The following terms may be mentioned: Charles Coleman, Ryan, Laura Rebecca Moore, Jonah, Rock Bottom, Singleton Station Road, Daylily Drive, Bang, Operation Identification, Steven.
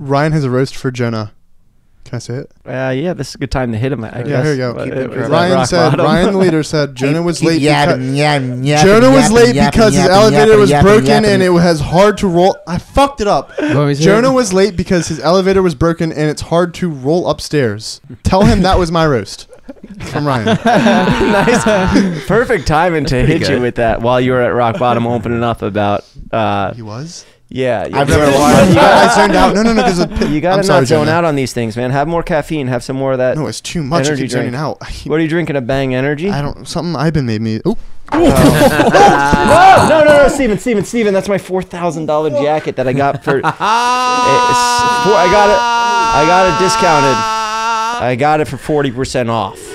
Ryan has a roast for Jonah. Can I say it? Yeah, this is a good time to hit him, I guess. Yeah, here we go. Ryan, the leader, said Jonah was late because his elevator was broken and it was hard to roll. I fucked it up. Jonah was late because his elevator was broken and it's hard to roll upstairs. Tell him that was my roast. From Ryan. Nice. Perfect timing to hit you with that while you were at Rock Bottom opening up about... he was? Yeah. I've never watched. I zoned out. No. You got to not zone out on these things, man. Have more caffeine. Have some more of that. No, it's too much. I keep zoning out. What are you drinking? A Bang energy? I don't. Something I've been made me... Oh. Whoa. No, Steven. That's my $4,000 jacket that I got for... I got it discounted. I got it for 40% off.